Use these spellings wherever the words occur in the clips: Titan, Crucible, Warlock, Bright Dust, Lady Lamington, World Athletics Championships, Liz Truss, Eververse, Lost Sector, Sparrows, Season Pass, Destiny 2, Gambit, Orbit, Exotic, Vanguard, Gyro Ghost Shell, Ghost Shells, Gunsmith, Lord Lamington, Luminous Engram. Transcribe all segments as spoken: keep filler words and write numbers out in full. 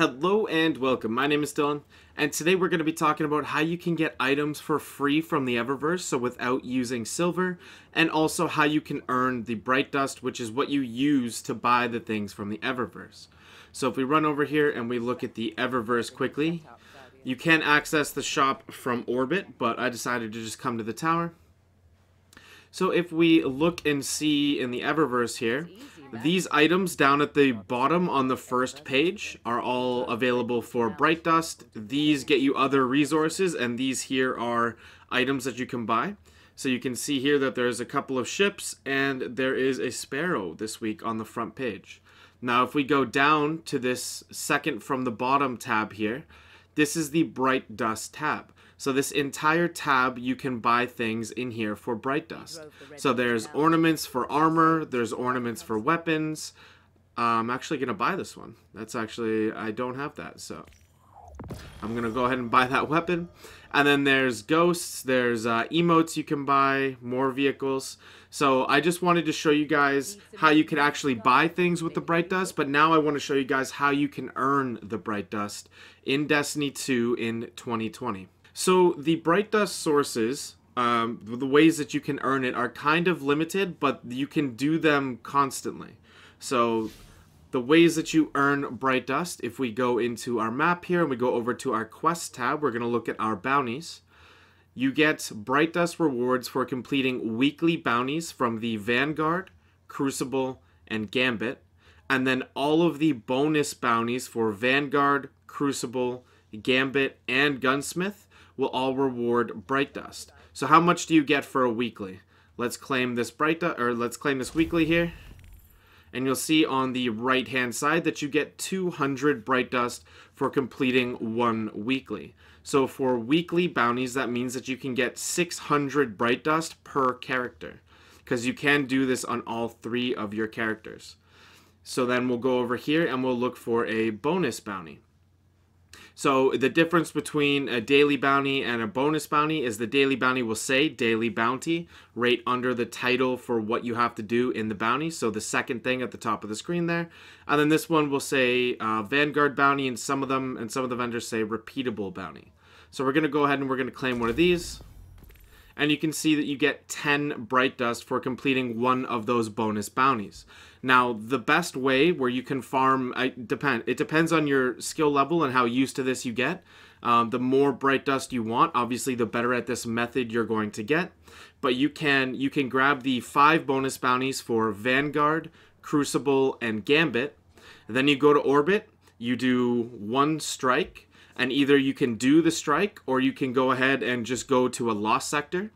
Hello and welcome, my name is Dylan, and today we're going to be talking about how you can get items for free from the Eververse, so without using silver, and also how you can earn the Bright Dust, which is what you use to buy the things from the Eververse. So if we run over here and we look at the Eververse quickly, you can access the shop from Orbit, but I decided to just come to the tower. So if we look and see in the Eververse here, these items down at the bottom on the first page are all available for Bright Dust. These get you other resources, and these here are items that you can buy. So you can see here that there's a couple of ships, and there is a sparrow this week on the front page. Now, if we go down to this second from the bottom tab here, this is the Bright Dust tab. So this entire tab, you can buy things in here for Bright Dust. So there's ornaments for armor, there's ornaments for weapons. I'm actually going to buy this one. That's actually, I don't have that, so I'm going to go ahead and buy that weapon. And then there's ghosts, there's uh, emotes you can buy, more vehicles. So I just wanted to show you guys how you can actually buy things with the Bright Dust, but now I want to show you guys how you can earn the Bright Dust in Destiny two in twenty twenty. So the Bright Dust sources, um, the ways that you can earn it are kind of limited, but you can do them constantly. So the ways that you earn Bright Dust, if we go into our map here and we go over to our quest tab, we're going to look at our bounties. You get Bright Dust rewards for completing weekly bounties from the Vanguard, Crucible, and Gambit. And then all of the bonus bounties for Vanguard, Crucible, Gambit, and Gunsmith will all reward Bright Dust. So how much do you get for a weekly? Let's claim this Bright Dust, or let's claim this weekly here. And you'll see on the right-hand side that you get two hundred Bright Dust for completing one weekly. So for weekly bounties, that means that you can get six hundred Bright Dust per character, because you can do this on all three of your characters. So then we'll go over here and we'll look for a bonus bounty. So the difference between a daily bounty and a bonus bounty is the daily bounty will say daily bounty right under the title for what you have to do in the bounty. So the second thing at the top of the screen there. And then this one will say uh, Vanguard bounty, and some of them and some of the vendors say repeatable bounty. So we're going to go ahead and we're going to claim one of these. And you can see that you get ten Bright Dust for completing one of those bonus bounties. Now, the best way where you can farm, I depend, it depends on your skill level and how used to this you get. Um, the more Bright Dust you want, obviously, the better at this method you're going to get. But you can, you can grab the five bonus bounties for Vanguard, Crucible, and Gambit. And then you go to Orbit, you do one strike. And either you can do the strike, or you can go ahead and just go to a Lost Sector.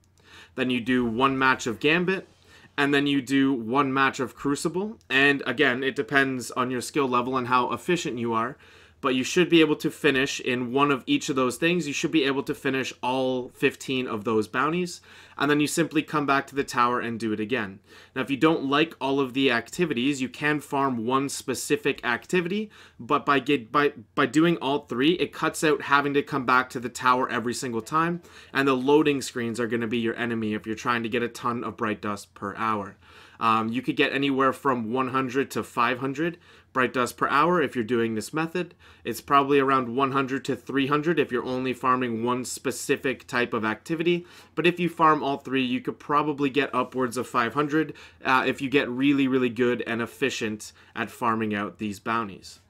Then you do one match of Gambit, and then you do one match of Crucible. And again, it depends on your skill level and how efficient you are. But you should be able to finish in one of each of those things. You should be able to finish all fifteen of those bounties. And then you simply come back to the tower and do it again. Now, if you don't like all of the activities, you can farm one specific activity, but by get, by by doing all three, it cuts out having to come back to the tower every single time, and the loading screens are going to be your enemy if you're trying to get a ton of Bright Dust per hour. Um, you could get anywhere from one hundred to five hundred Bright Dust per hour if you're doing this method. It's probably around one hundred to three hundred if you're only farming one specific type of activity, but if you farm all three, you could probably get upwards of five hundred uh, if you get really, really good and efficient at farming out these bounties.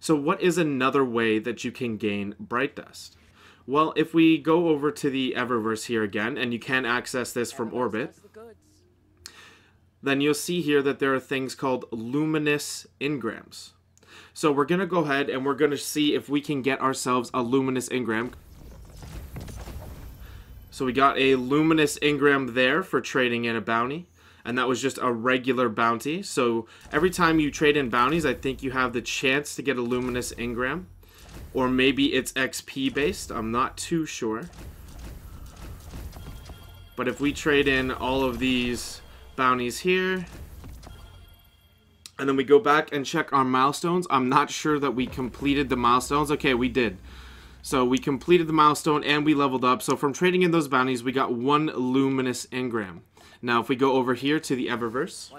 So what is another way that you can gain Bright Dust? Well, if we go over to the Eververse here again, and you can access this from Orbit, then you'll see here that there are things called Luminous Engrams. So we're going to go ahead and we're going to see if we can get ourselves a Luminous Engram. So we got a Luminous Engram there for trading in a bounty, and that was just a regular bounty. So every time you trade in bounties, I think you have the chance to get a Luminous Engram, or maybe it's X P based. I'm not too sure. But if we trade in all of these bounties here, and then we go back and check our milestones, I'm not sure that we completed the milestones. Okay, we did. So we completed the milestone and we leveled up. So from trading in those bounties, we got one Luminous Engram. Now if we go over here to the Eververse,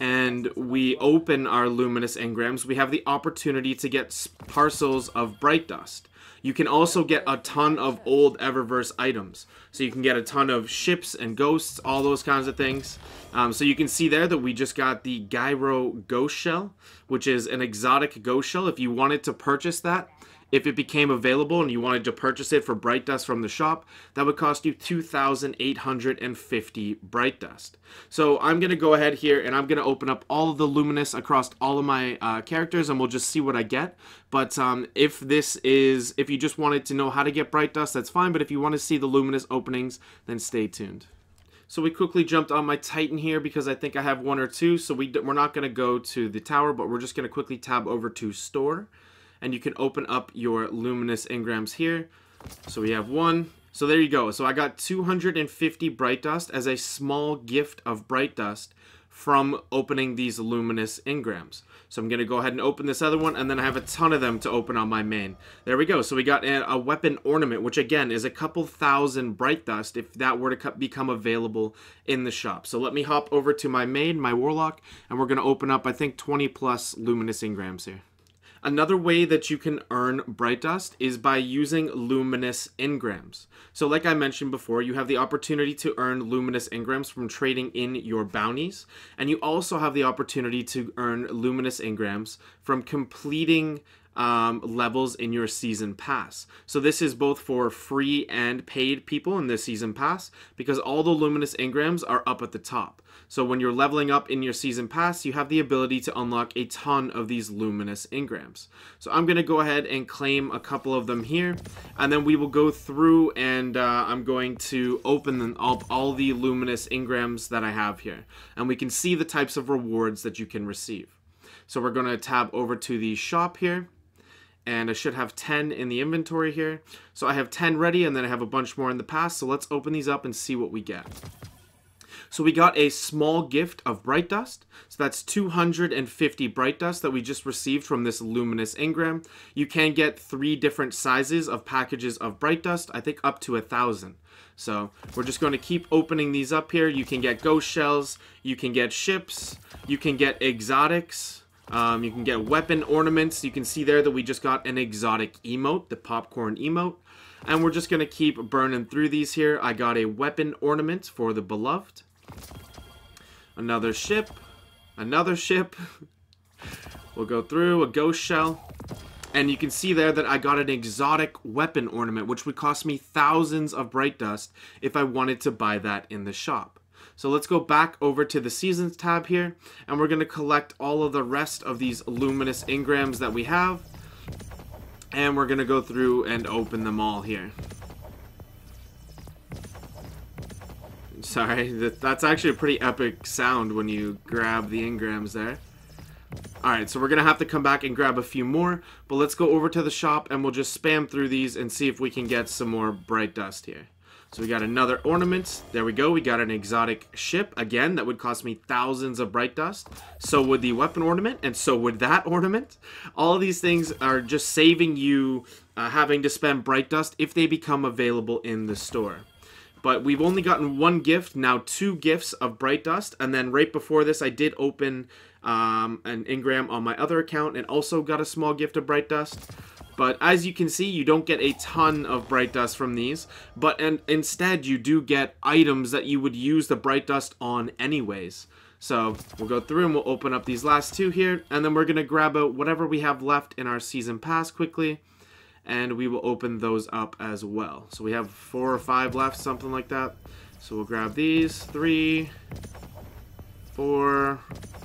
and we open our Luminous Engrams, we have the opportunity to get parcels of Bright Dust. You can also get a ton of old Eververse items. So you can get a ton of ships and ghosts, all those kinds of things. Um, so you can see there that we just got the Gyro Ghost Shell, which is an exotic ghost shell. If you wanted to purchase that, if it became available and you wanted to purchase it for Bright Dust from the shop, that would cost you two thousand eight hundred fifty Bright Dust. So I'm going to go ahead here and I'm going to open up all of the Luminous across all of my uh, characters, and we'll just see what I get. But um, if this is, if you just wanted to know how to get Bright Dust, that's fine. But if you want to see the Luminous openings, then stay tuned. So we quickly jumped on my Titan here because I think I have one or two. So we, we're not going to go to the tower, but we're just going to quickly tab over to store. And you can open up your Luminous Engrams here. So we have one. So there you go. So I got two hundred fifty Bright Dust as a small gift of Bright Dust from opening these Luminous Engrams. So I'm going to go ahead and open this other one, and then I have a ton of them to open on my main. There we go. So we got a, a weapon ornament, which again is a couple thousand Bright Dust if that were to become available in the shop. So let me hop over to my main, my Warlock, and we're going to open up, I think, twenty plus Luminous Engrams here. Another way that you can earn Bright Dust is by using Luminous Engrams. So like I mentioned before, you have the opportunity to earn Luminous Engrams from trading in your bounties. And you also have the opportunity to earn Luminous Engrams from completing um, levels in your Season Pass. So this is both for free and paid people in the Season Pass, because all the Luminous Engrams are up at the top. So when you're leveling up in your Season Pass, you have the ability to unlock a ton of these Luminous Engrams. So I'm going to go ahead and claim a couple of them here, and then we will go through and uh, I'm going to open them up, all the Luminous Engrams that I have here. And we can see the types of rewards that you can receive. So we're going to tab over to the shop here. And I should have ten in the inventory here. So I have ten ready, and then I have a bunch more in the past. So let's open these up and see what we get. So we got a small gift of Bright Dust. So that's two hundred fifty Bright Dust that we just received from this Luminous Engram. You can get three different sizes of packages of Bright Dust, I think up to a thousand. So we're just going to keep opening these up here. You can get ghost shells, you can get ships, you can get exotics. Um, you can get weapon ornaments. You can see there that we just got an exotic emote, the popcorn emote. And we're just going to keep burning through these here. I got a weapon ornament for the beloved. Another ship. Another ship. We'll go through a ghost shell. And you can see there that I got an exotic weapon ornament, which would cost me thousands of Bright Dust if I wanted to buy that in the shop. So let's go back over to the Seasons tab here. And we're going to collect all of the rest of these Luminous Engrams that we have. And we're going to go through and open them all here. Sorry, that, that's actually a pretty epic sound when you grab the engrams there. Alright, so we're going to have to come back and grab a few more. But let's go over to the shop and we'll just spam through these and see if we can get some more Bright Dust here. So we got another ornament. There we go. We got an exotic ship. Again, that would cost me thousands of Bright Dust. So would the weapon ornament, and so would that ornament. All of these things are just saving you uh, having to spend Bright Dust if they become available in the store. But we've only gotten one gift, now two gifts of Bright Dust. And then right before this, I did open um, an engram on my other account and also got a small gift of Bright Dust. But as you can see, you don't get a ton of Bright Dust from these. But and instead, you do get items that you would use the Bright Dust on anyways. So we'll go through and we'll open up these last two here. And then we're going to grab out whatever we have left in our Season Pass quickly. And we will open those up as well. So we have four or five left, something like that. So we'll grab these. Three, four,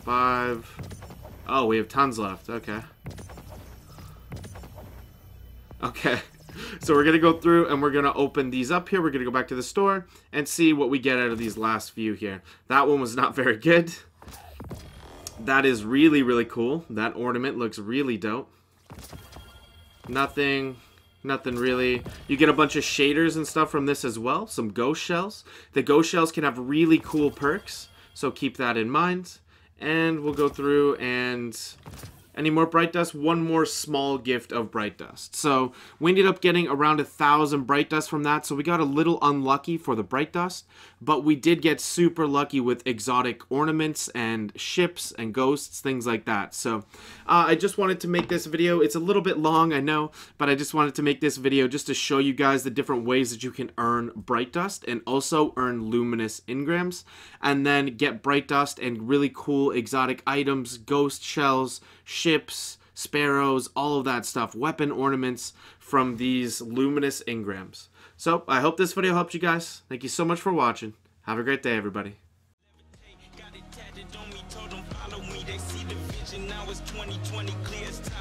five. Oh, we have tons left. Okay. Okay. So we're going to go through and we're going to open these up here. We're going to go back to the store and see what we get out of these last few here. That one was not very good. That is really, really cool. That ornament looks really dope. Nothing, nothing really. You get a bunch of shaders and stuff from this as well. Some ghost shells. The ghost shells can have really cool perks, so keep that in mind. And we'll go through and any more Bright Dust, one more small gift of Bright Dust. So we ended up getting around a thousand Bright Dust from that, so we got a little unlucky for the Bright Dust, but we did get super lucky with exotic ornaments and ships and ghosts, things like that. So uh, I just wanted to make this video. It's a little bit long, I know, but I just wanted to make this video just to show you guys the different ways that you can earn Bright Dust and also earn Luminous Engrams, and then get Bright Dust and really cool exotic items, ghost shells, ships, sparrows, all of that stuff, weapon ornaments from these Luminous Engrams. So I hope this video helped you guys. Thank you so much for watching. Have a great day, everybody. Got it tatted on me, told them follow me. They see the vision, now it's twenty twenty clear.